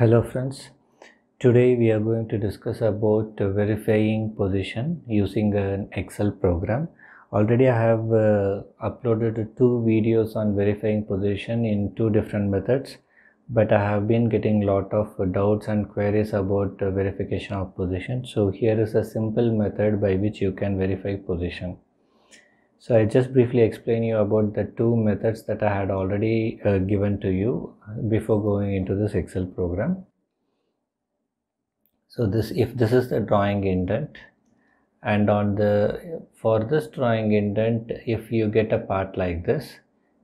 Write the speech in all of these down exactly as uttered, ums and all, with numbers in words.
Hello friends, today we are going to discuss about verifying position using an Excel program. Already I have uh, uploaded two videos on verifying position in two different methods, but I have been getting lot of doubts and queries about uh, verification of position. So here is a simple method by which you can verify position. So I just briefly explain you about the two methods that I had already uh, given to you before going into this Excel program. So this, if this is the drawing indent, and on the for this drawing indent, if you get a part like this,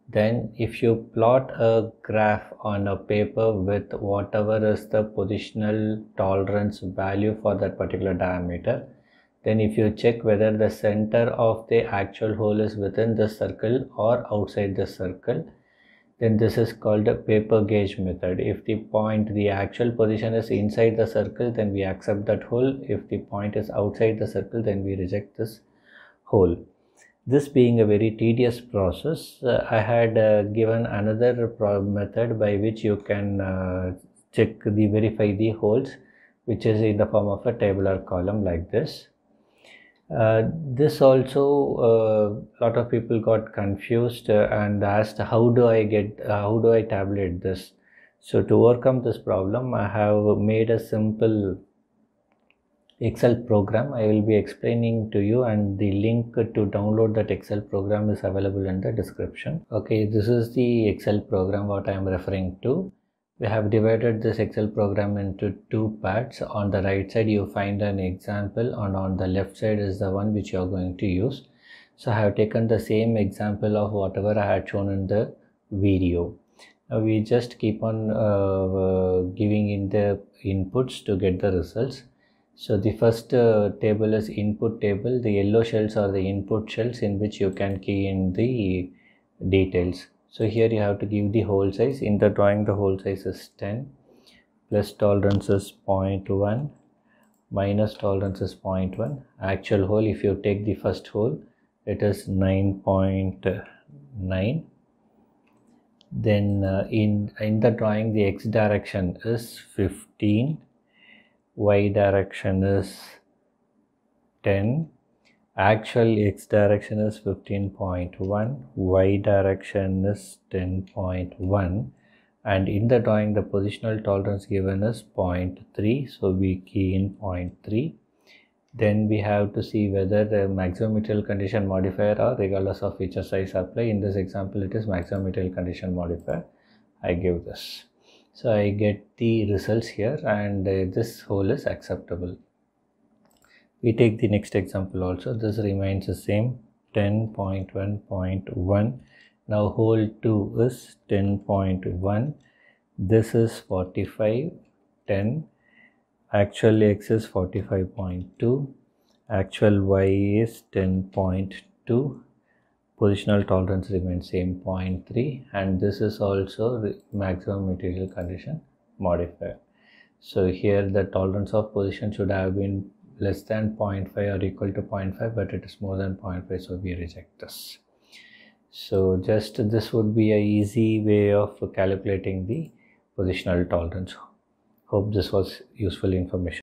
then if you plot a graph on a paper with whatever is the positional tolerance value for that particular diameter, then if you check whether the center of the actual hole is within the circle or outside the circle, then this is called a paper gauge method. If the point, the actual position is inside the circle, then we accept that hole. If the point is outside the circle, then we reject this hole. This being a very tedious process, uh, I had uh, given another method by which you can uh, check the verify the holes, which is in the form of a tabular column like this. Uh, this also a uh, lot of people got confused uh, and asked how do I get uh, how do I tabulate this. So to overcome this problem, I have made a simple Excel program. I will be explaining to you, and the link to download that Excel program is available in the description. Okay, this is the Excel program what I am referring to. We have divided this Excel program into two parts. On the right side you find an example, and on the left side is the one which you are going to use. So I have taken the same example of whatever I had shown in the video. Now we just keep on uh, giving in the inputs to get the results. So the first uh, table is input table. The yellow shells are the input shells in which you can key in the details. So here you have to give the hole size. In the drawing the hole size is ten, plus tolerance is zero point one, minus tolerance is zero point one. Actual hole, if you take the first hole, it is nine point nine. Then uh, in, in the drawing the x direction is fifteen, y direction is ten. Actual x direction is fifteen point one, y direction is ten point one, and in the drawing the positional tolerance given is zero point three, so we key in zero point three. Then we have to see whether the maximum material condition modifier or regardless of feature size apply. In this example it is maximum material condition modifier. I give this, so I get the results here, and uh, this hole is acceptable. We take the next example also. This remains the same, ten point one point one. Now hole two is ten point one. This is forty-five, ten. Actual x is forty-five point two. Actual y is ten point two. Positional tolerance remains same, zero point three. And this is also the maximum material condition modifier. So here the tolerance of position should have been less than zero point five or equal to zero point five, but it is more than zero point five, so we reject this. So just this would be an easy way of calculating the positional tolerance. Hope this was useful information.